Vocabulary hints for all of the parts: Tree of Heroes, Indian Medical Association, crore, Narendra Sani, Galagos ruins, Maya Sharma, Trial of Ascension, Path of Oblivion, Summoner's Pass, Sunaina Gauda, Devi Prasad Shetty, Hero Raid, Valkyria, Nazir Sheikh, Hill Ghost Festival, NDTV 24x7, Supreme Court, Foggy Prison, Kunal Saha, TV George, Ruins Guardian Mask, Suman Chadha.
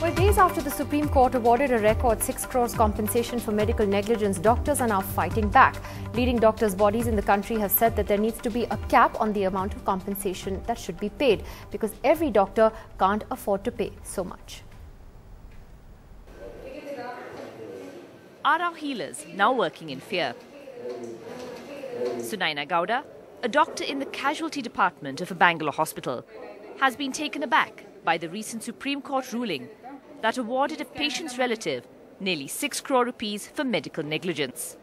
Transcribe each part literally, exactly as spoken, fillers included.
Well, days after the Supreme Court awarded a record six crores compensation for medical negligence, doctors are now fighting back. Leading doctors' bodies in the country have said that there needs to be a cap on the amount of compensation that should be paid, because every doctor can't afford to pay so much. Are our healers now working in fear? Sunaina Gauda, a doctor in the casualty department of a Bangalore hospital, has been taken aback by the recent Supreme Court ruling that awarded a patient's relative nearly six crore rupees for medical negligence.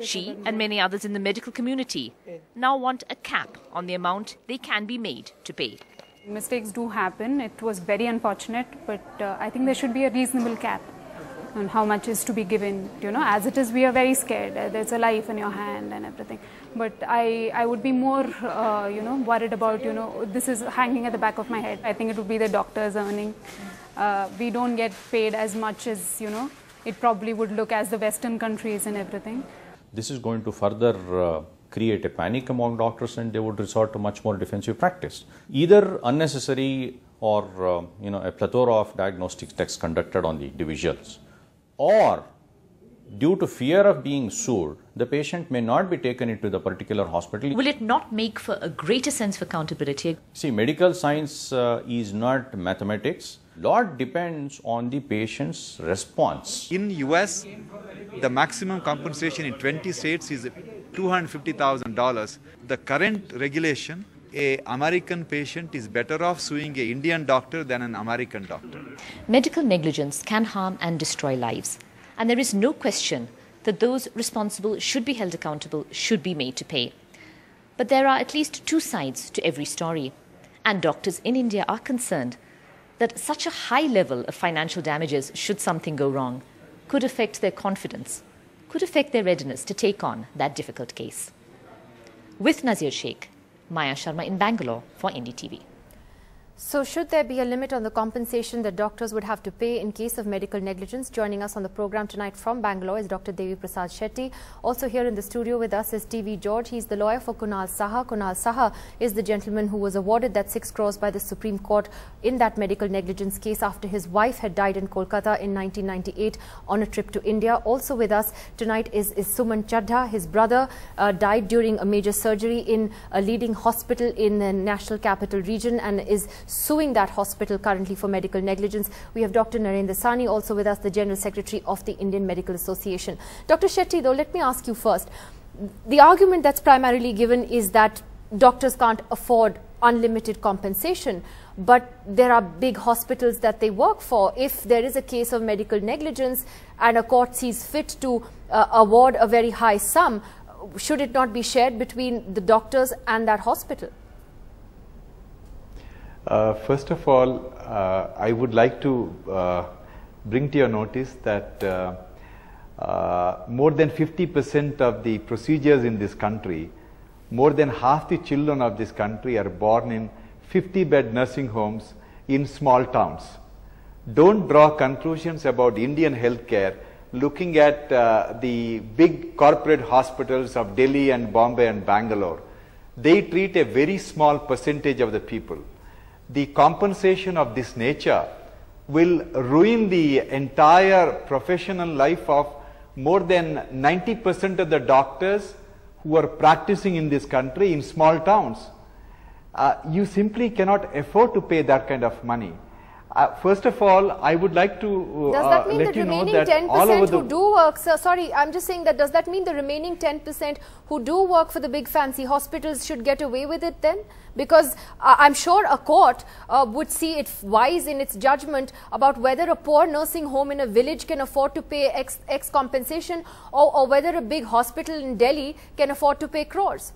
She and many others in the medical community now want a cap on the amount they can be made to pay. Mistakes do happen. It was very unfortunate, but uh, I think there should be a reasonable cap on how much is to be given. You know, as it is, we are very scared. There's a life in your hand and everything. But I, I would be more, uh, you know, worried about, you know, this is hanging at the back of my head. I think it would be the doctors earning. Uh, we don't get paid as much as, you know, it probably would look as the Western countries and everything. This is going to further uh, create a panic among doctors, and they would resort to much more defensive practice. Either unnecessary or, uh, you know, a plethora of diagnostic tests conducted on the individuals, or due to fear of being sued, the patient may not be taken into the particular hospital. Will it not make for a greater sense of accountability? See, medical science uh, is not mathematics. A lot depends on the patient's response. In U S, the maximum compensation in twenty states is two hundred fifty thousand dollars. The current regulation, an American patient is better off suing an Indian doctor than an American doctor. Medical negligence can harm and destroy lives. And there is no question that those responsible should be held accountable, should be made to pay. But there are at least two sides to every story. And doctors in India are concerned that such a high level of financial damages, should something go wrong, could affect their confidence, could affect their readiness to take on that difficult case. With Nazir Sheikh, Maya Sharma in Bangalore for N D T V. So should there be a limit on the compensation that doctors would have to pay in case of medical negligence? Joining us on the program tonight from Bangalore is Doctor Devi Prasad Shetty. Also here in the studio with us is T V George. He's the lawyer for Kunal Saha. Kunal Saha is the gentleman who was awarded that six crores by the Supreme Court in that medical negligence case after his wife had died in Kolkata in nineteen ninety-eight on a trip to India. Also with us tonight is, is Suman Chadha. His brother uh, died during a major surgery in a leading hospital in the National Capital Region and is suing that hospital currently for medical negligence. We have Doctor Narendra Sani also with us, the General Secretary of the Indian Medical Association. Doctor Shetty, though, let me ask you first. The argument that's primarily given is that doctors can't afford unlimited compensation, but there are big hospitals that they work for. If there is a case of medical negligence and a court sees fit to uh, award a very high sum, should it not be shared between the doctors and that hospital? Uh, first of all, uh, I would like to uh, bring to your notice that uh, uh, more than fifty percent of the procedures in this country, more than half the children of this country are born in fifty bed nursing homes in small towns. Don't draw conclusions about Indian healthcare looking at uh, the big corporate hospitals of Delhi and Bombay and Bangalore. They treat a very small percentage of the people. The compensation of this nature will ruin the entire professional life of more than ninety percent of the doctors who are practicing in this country in small towns. Uh, you simply cannot afford to pay that kind of money. Uh, first of all, I would like to uh, let you know that all over the... Does that mean the remaining ten percent who do work, sir, sorry, I'm just saying that, does that mean the remaining ten percent who do work for the big fancy hospitals should get away with it then? Because uh, I'm sure a court uh, would see it wise in its judgment about whether a poor nursing home in a village can afford to pay X, X compensation or, or whether a big hospital in Delhi can afford to pay crores.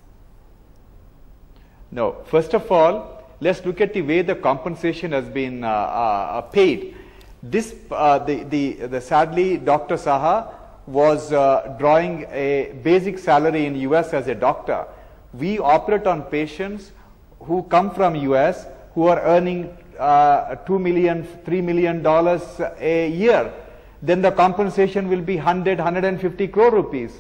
No, first of all, let's look at the way the compensation has been uh, uh, paid. This, uh, the, the, the sadly, Doctor Saha was uh, drawing a basic salary in U S as a doctor. We operate on patients who come from U S who are earning uh, two million dollars, three million dollars a year. Then the compensation will be one hundred, one hundred fifty crore rupees.